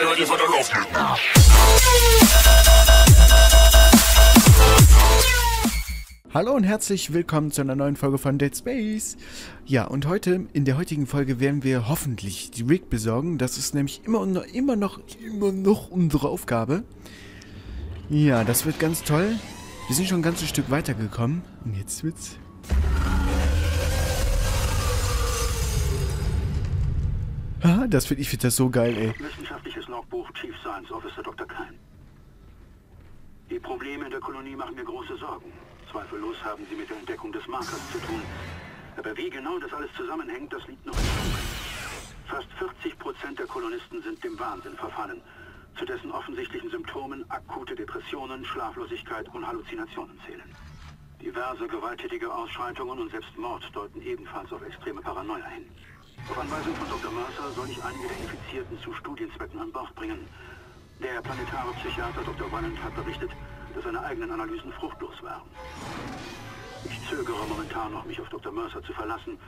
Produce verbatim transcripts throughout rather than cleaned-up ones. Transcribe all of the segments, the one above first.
get ready for the lifter. Hallo und herzlich willkommen zu einer neuen Folge von Dead Space. Ja, und heute, in der heutigen Folge, werden wir hoffentlich die Rig besorgen. Das ist nämlich immer, und noch, immer noch, immer noch unsere Aufgabe. Ja, das wird ganz toll. Wir sind schon ein ganzes Stück weitergekommen. Und jetzt wird's... Ah, das finde ich, find das so geil, ey. Wissenschaftliches Logbuch, Chief Science Officer Doktor Klein. Die Probleme in der Kolonie machen mir große Sorgen. Zweifellos haben sie mit der Entdeckung des Markers zu tun. Aber wie genau das alles zusammenhängt, das liegt noch im Dunkeln. Fast vierzig Prozent der Kolonisten sind dem Wahnsinn verfallen. Zu dessen offensichtlichen Symptomen akute Depressionen, Schlaflosigkeit und Halluzinationen zählen. Diverse gewalttätige Ausschreitungen und Selbstmord deuten ebenfalls auf extreme Paranoia hin. Auf Anweisung von Doktor Mercer soll ich einige der Infizierten zu Studienzwecken an Bord bringen. Der planetare Psychiater Doktor Wallen hat berichtet, dass seine eigenen Analysen fruchtlos waren. Ich zögere momentan noch, mich auf Doktor Mercer zu verlassen,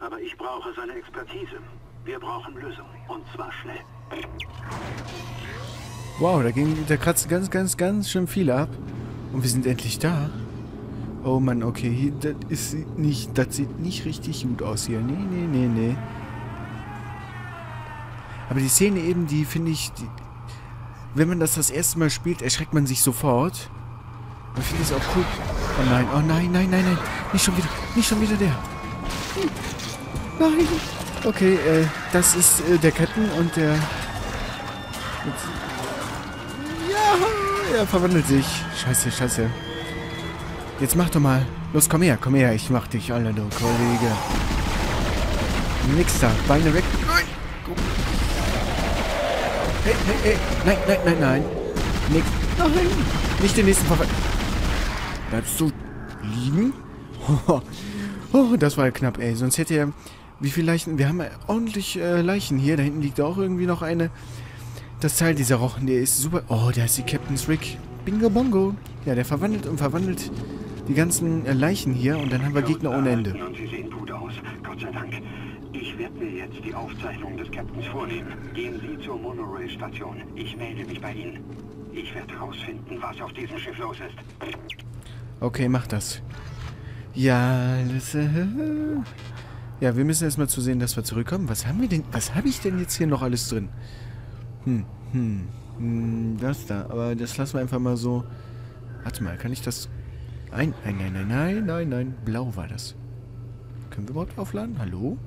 aber ich brauche seine Expertise. Wir brauchen Lösungen, und zwar schnell. Wow, da, ging, da kratzt ganz, ganz, ganz schön viel ab. Und wir sind endlich da. Oh Mann, okay, das ist nicht, das sieht nicht richtig gut aus hier. Nee, nee, nee, nee. Aber die Szene eben, die finde ich, die, wenn man das das erste Mal spielt, erschreckt man sich sofort. Und ich finde es auch cool. Oh nein, oh nein, nein, nein, nein. Nicht schon wieder, nicht schon wieder der. Nein. Okay, äh, das ist äh, der Captain und der... Jetzt. Ja, er verwandelt sich. Scheiße, scheiße. Jetzt mach doch mal. Los, komm her, komm her. Ich mach dich alle, du Kollege. Nix da. Beine weg. Nein. Hey, hey, hey. Nein, nein, nein, nein. Nix. Nein. Nicht den nächsten Verfall. Bleibst du liegen? Oh, das war ja knapp, ey. Sonst hätte er... Wie viele Leichen? Wir haben ja ordentlich äh, Leichen hier. Da hinten liegt auch irgendwie noch eine. Das Teil dieser Rochen, der ist super... Oh, da ist die Captain's Rig. Bingo Bongo. Ja, der verwandelt und verwandelt... Die ganzen Leichen hier und dann haben wir Gegner ohne Ende. Und sie sehen gut aus. Gott sei Dank. Ich werde mir jetzt die Aufzeichnung des Captains vornehmen. Gehen Sie zur Monorail-Station. Ich melde mich bei Ihnen. Ich werde herausfinden, was auf diesem Schiff los ist. Okay, mach das. Ja, das, äh, ja, wir müssen erstmal zu sehen, dass wir zurückkommen. Was haben wir denn? Was habe ich denn jetzt hier noch alles drin? Hm, hm, hm, das da. Aber das lassen wir einfach mal so. Warte mal, kann ich das... Nein, nein, nein, nein, nein, nein, nein. Blau war das. Können wir überhaupt aufladen? Hallo?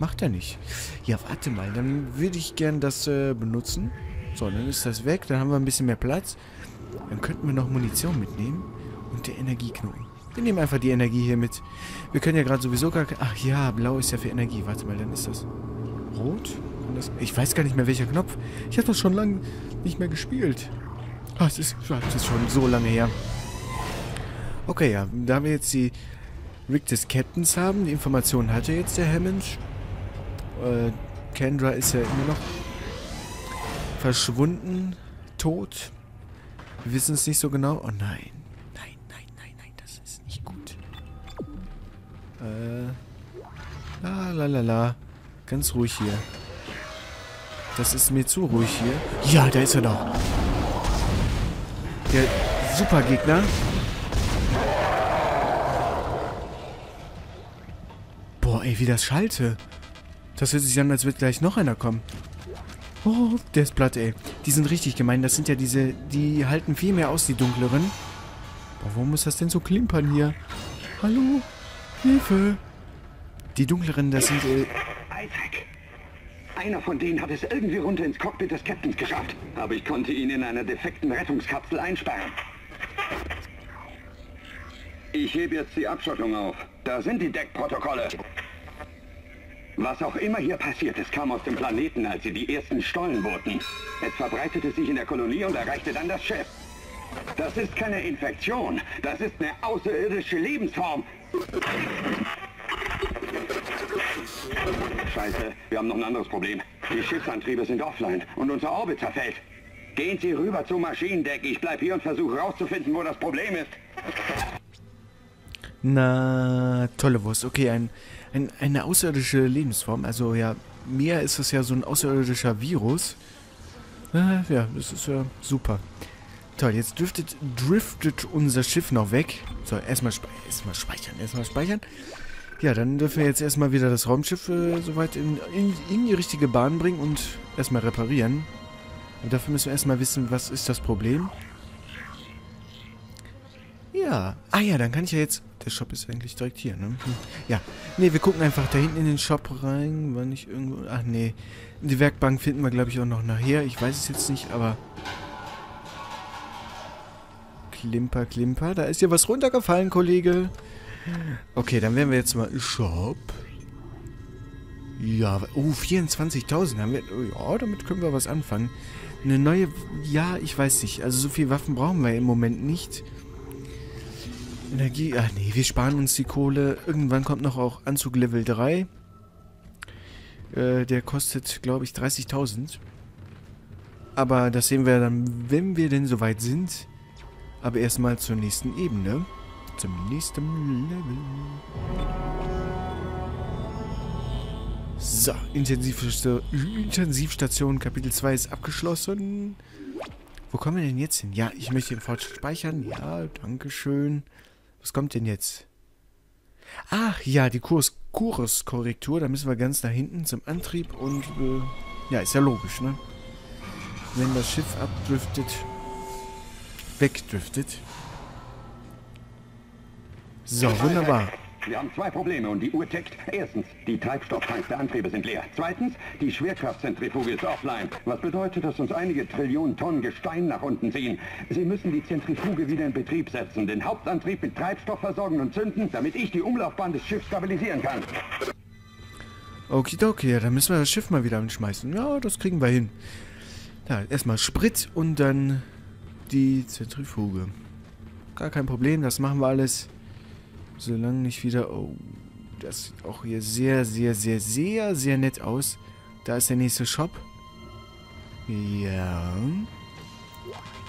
Macht er nicht. Ja, warte mal. Dann würde ich gern das äh, benutzen. So, dann ist das weg. Dann haben wir ein bisschen mehr Platz. Dann könnten wir noch Munition mitnehmen. Und der Energieknoten. Wir nehmen einfach die Energie hier mit. Wir können ja gerade sowieso gar... Ach ja, blau ist ja für Energie. Warte mal, dann ist das rot. Und das... Ich weiß gar nicht mehr, welcher Knopf. Ich habe das schon lange nicht mehr gespielt. Ah, es ist, das ist schon so lange her. Okay, ja, da wir jetzt die Rig des Captains haben, die Informationen hatte jetzt der Hammond. Äh, Kendra ist ja immer noch verschwunden, tot. Wir wissen es nicht so genau. Oh nein, nein, nein, nein, nein, das ist nicht gut. Äh, la la la la, ganz ruhig hier. Das ist mir zu ruhig hier. Ja, da ist er doch. Der Supergegner. Ey, wie das schalte. Das hört sich an, als wird gleich noch einer kommen. Oh, der ist platt, ey. Die sind richtig gemein. Das sind ja diese... Die halten viel mehr aus, die dunkleren. Boah, warum muss das denn so klimpern hier? Hallo? Hilfe! Die dunkleren, das sind... Äh Isaac! Einer von denen hat es irgendwie runter ins Cockpit des Captains geschafft. Aber ich konnte ihn in einer defekten Rettungskapsel einsperren. Ich hebe jetzt die Abschottung auf. Da sind die Deckprotokolle. Was auch immer hier passiert ist, kam aus dem Planeten, als sie die ersten Stollen boten. Es verbreitete sich in der Kolonie und erreichte dann das Schiff. Das ist keine Infektion. Das ist eine außerirdische Lebensform. Scheiße, wir haben noch ein anderes Problem. Die Schiffsantriebe sind offline und unser Orbit zerfällt. Gehen Sie rüber zum Maschinendeck. Ich bleib hier und versuche rauszufinden, wo das Problem ist. Na, tolle Wurst. Okay, ein, ein, eine außerirdische Lebensform. Also ja, mir ist das ja so ein außerirdischer Virus. Ah, ja, das ist ja super. Toll, jetzt driftet, driftet unser Schiff noch weg. So, erstmal spe erstmal speichern, erstmal speichern. Ja, dann dürfen wir jetzt erstmal wieder das Raumschiff äh, soweit in, in, in die richtige Bahn bringen und erstmal reparieren. Und dafür müssen wir erstmal wissen, was ist das Problem. Ja. Ah ja, dann kann ich ja jetzt... Der Shop ist eigentlich direkt hier, ne? Hm. Ja. Ne, wir gucken einfach da hinten in den Shop rein. War nicht irgendwo... Ach nee. Die Werkbank finden wir, glaube ich, auch noch nachher. Ich weiß es jetzt nicht, aber... Klimper, Klimper. Da ist ja was runtergefallen, Kollege. Okay, dann werden wir jetzt mal... Shop. Ja, oh, vierundzwanzigtausend haben wir... Ja, damit können wir was anfangen. Eine neue... Ja, ich weiß nicht. Also so viele Waffen brauchen wir im Moment nicht. Energie... Ach nee, wir sparen uns die Kohle. Irgendwann kommt noch auch Anzug Level drei. Äh, der kostet, glaube ich, dreißigtausend. Aber das sehen wir dann, wenn wir denn soweit sind. Aber erstmal zur nächsten Ebene. Zum nächsten Level. So, Intensivstation, Intensivstation Kapitel zwei ist abgeschlossen. Wo kommen wir denn jetzt hin? Ja, ich möchte den Fortschritt speichern. Ja, danke schön. Was kommt denn jetzt? Ach ja, die Kurs Kurskorrektur. Da müssen wir ganz da hinten zum Antrieb und... Äh, ja, ist ja logisch, ne? Wenn das Schiff abdriftet... Wegdriftet. So, wunderbar. Wir haben zwei Probleme und die Uhr tickt. Erstens, die Treibstofftanks der Antriebe sind leer. Zweitens, die Schwerkraftzentrifuge ist offline. Was bedeutet, dass uns einige Trillionen Tonnen Gestein nach unten ziehen. Sie müssen die Zentrifuge wieder in Betrieb setzen, den Hauptantrieb mit Treibstoff versorgen und zünden, damit ich die Umlaufbahn des Schiffs stabilisieren kann. Okidoki, ja, dann müssen wir das Schiff mal wieder anschmeißen. Ja, das kriegen wir hin. Ja, erstmal Sprit und dann die Zentrifuge. Gar kein Problem, das machen wir alles. Solange nicht wieder... Oh, das sieht auch hier sehr, sehr, sehr, sehr, sehr nett aus. Da ist der nächste Shop. Ja.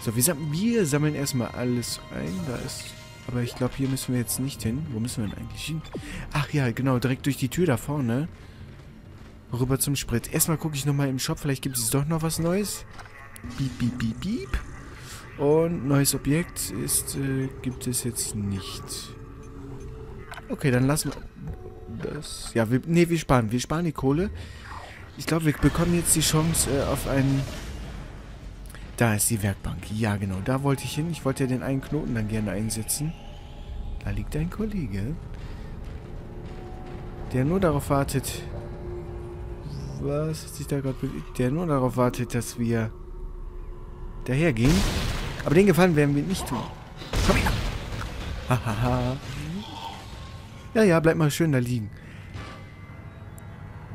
So, wir, sam wir sammeln erstmal alles ein. Da ist... Aber ich glaube, hier müssen wir jetzt nicht hin. Wo müssen wir denn eigentlich hin? Ach ja, genau, direkt durch die Tür da vorne. Rüber zum Sprit. Erstmal gucke ich nochmal im Shop. Vielleicht gibt es doch noch was Neues. Piep, piep, piep, piep. Und neues Objekt ist... Äh, gibt es jetzt nicht... Okay, dann lassen wir das. Ja, wir, nee, wir sparen. Wir sparen die Kohle. Ich glaube, wir bekommen jetzt die Chance äh, auf einen... Da ist die Werkbank. Ja, genau. Da wollte ich hin. Ich wollte ja den einen Knoten dann gerne einsetzen. Da liegt ein Kollege, der nur darauf wartet... Was hat sich da gerade bewegt? Der nur darauf wartet, dass wir dahergehen. Aber den Gefallen werden wir nicht tun. Komm her! Hahaha. Ja, ja, bleib mal schön da liegen.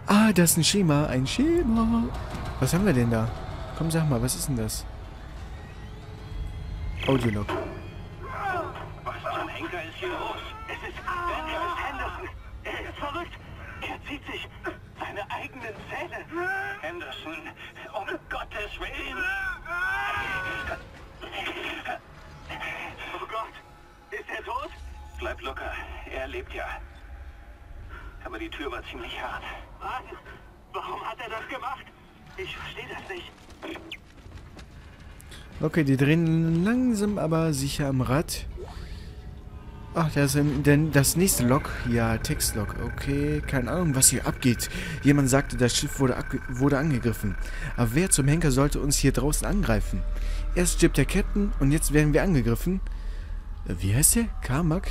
Ah, das ist ein Schema. Ein Schema. Was haben wir denn da? Komm, sag mal, was ist denn das? Audiolog. Was zum Henker ist hier los? Es ist... Er ist Henderson. Er ist verrückt. Er zieht sich seine eigenen Zähne. Henderson, um Gottes Willen. Oh Gott. Ist er tot? Bleib locker. Er lebt ja. Aber die Tür war ziemlich hart. Warten! Warum hat er das gemacht? Ich verstehe das nicht. Okay, die drehen langsam, aber sicher am Rad. Ach, da ist denn das nächste Log. Ja, Textlog. Okay, keine Ahnung, was hier abgeht. Jemand sagte, das Schiff wurde, wurde angegriffen. Aber wer zum Henker sollte uns hier draußen angreifen? Erst stirbt der Captain und jetzt werden wir angegriffen. Wie heißt der? Carmack?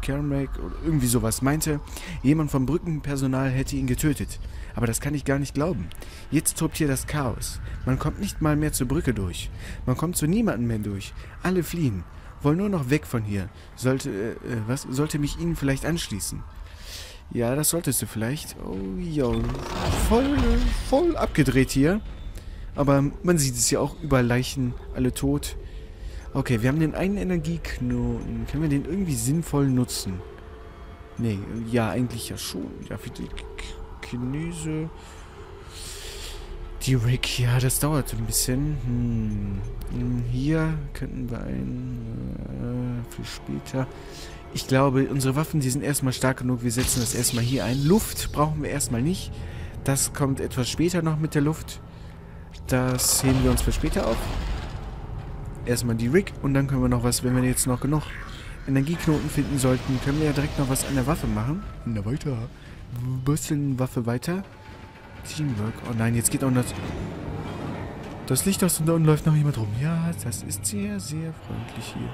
Kermack oder irgendwie sowas, meinte, jemand vom Brückenpersonal hätte ihn getötet. Aber das kann ich gar nicht glauben. Jetzt tobt hier das Chaos. Man kommt nicht mal mehr zur Brücke durch. Man kommt zu niemandem mehr durch. Alle fliehen. Wollen nur noch weg von hier. Sollte, äh, was? Sollte mich ihnen vielleicht anschließen? Ja, das solltest du vielleicht. Oh, yo. Voll, voll abgedreht hier. Aber man sieht es ja auch über Leichen, alle tot. Okay, wir haben den einen Energieknoten. Können wir den irgendwie sinnvoll nutzen? Nee, ja, eigentlich ja schon. Ja, für die Kinese... Die Rick, ja, das dauert ein bisschen. Hm. Hier könnten wir einen... Äh, für später... Ich glaube, unsere Waffen, die sind erstmal stark genug. Wir setzen das erstmal hier ein. Luft brauchen wir erstmal nicht. Das kommt etwas später noch mit der Luft. Das heben wir uns für später auf. Erstmal die Rig und dann können wir noch was, wenn wir jetzt noch genug Energieknoten finden sollten, können wir ja direkt noch was an der Waffe machen. Na weiter. Bisschen Waffe weiter. Teamwork. Oh nein, jetzt geht auch noch das Licht aus und da unten läuft noch jemand rum. Ja, das ist sehr, sehr freundlich hier.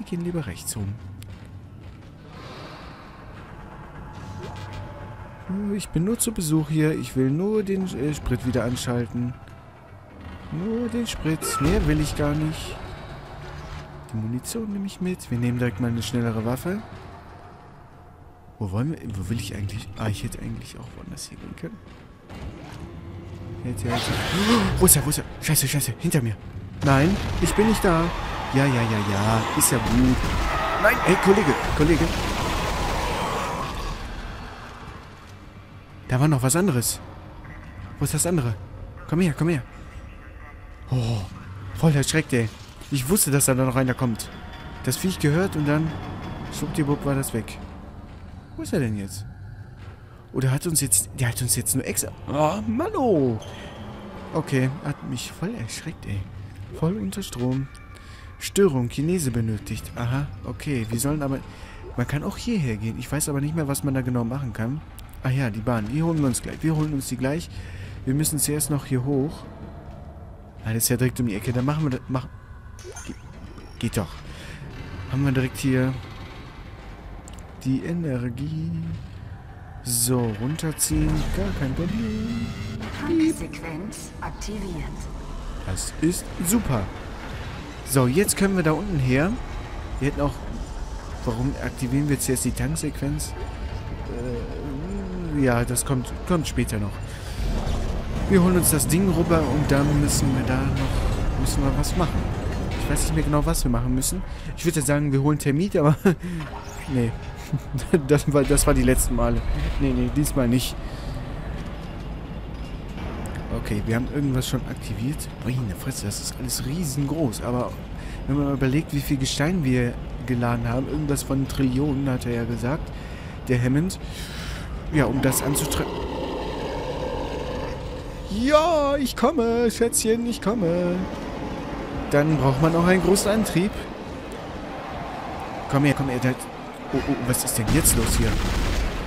Wir gehen lieber rechts rum. Ich bin nur zu Besuch hier. Ich will nur den äh, Sprit wieder anschalten. Nur den Sprit. Mehr will ich gar nicht. Die Munition nehme ich mit. Wir nehmen direkt mal eine schnellere Waffe. Wo wollen wir? Wo will ich eigentlich? Ah, ich hätte eigentlich auch woanders hier gehen können. Hätte ja... Wo ist er? Wo ist er? Scheiße, scheiße. Hinter mir. Nein, ich bin nicht da. Ja, ja, ja, ja. Ist ja gut. Nein. Hey, Kollege. Kollege. Da war noch was anderes. Wo ist das andere? Komm her, komm her. Oh, voll erschreckt, ey. Ich wusste, dass da noch einer kommt. Das Viech gehört und dann... Schwuppdiwupp war das weg. Wo ist er denn jetzt? Oh, der hat uns jetzt... Der hat uns jetzt nur extra... Oh, Mann, oh. Okay, hat mich voll erschreckt, ey. Voll unter Strom. Störung, Chinese benötigt. Aha, okay. Wir sollen aber... Man kann auch hierher gehen. Ich weiß aber nicht mehr, was man da genau machen kann. Ah ja, die Bahn. Die holen wir uns gleich. Wir holen uns die gleich. Wir müssen zuerst noch hier hoch. Ah, das ist ja direkt um die Ecke. Dann machen wir das. Mach, Ge geht doch. Haben wir direkt hier die Energie. So, runterziehen. Gar kein Problem. Funksequenz aktiviert. Das ist super. So, jetzt können wir da unten her. Wir hätten auch... Warum aktivieren wir jetzt erst die Tanksequenz? Äh... Ja, das kommt, kommt später noch. Wir holen uns das Ding rüber und dann müssen wir da noch müssen wir was machen. Ich weiß nicht mehr genau, was wir machen müssen. Ich würde sagen, wir holen Termit, aber... Nee. Das war, das war die letzten Male. Nee, nee, diesmal nicht. Okay, wir haben irgendwas schon aktiviert. Meine Fresse, das ist alles riesengroß. Aber wenn man überlegt, wie viel Gestein wir geladen haben, irgendwas von Trillionen, hat er ja gesagt, der Hammond... Ja, um das anzutreffen. Ja, ich komme, Schätzchen, ich komme. Dann braucht man auch einen großen Antrieb. Komm her, komm her. Oh, oh, was ist denn jetzt los hier?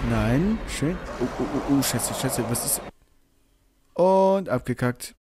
Nein, schön. Oh, oh, oh, oh, Schätzchen, Schätzchen, was ist... Und abgekackt.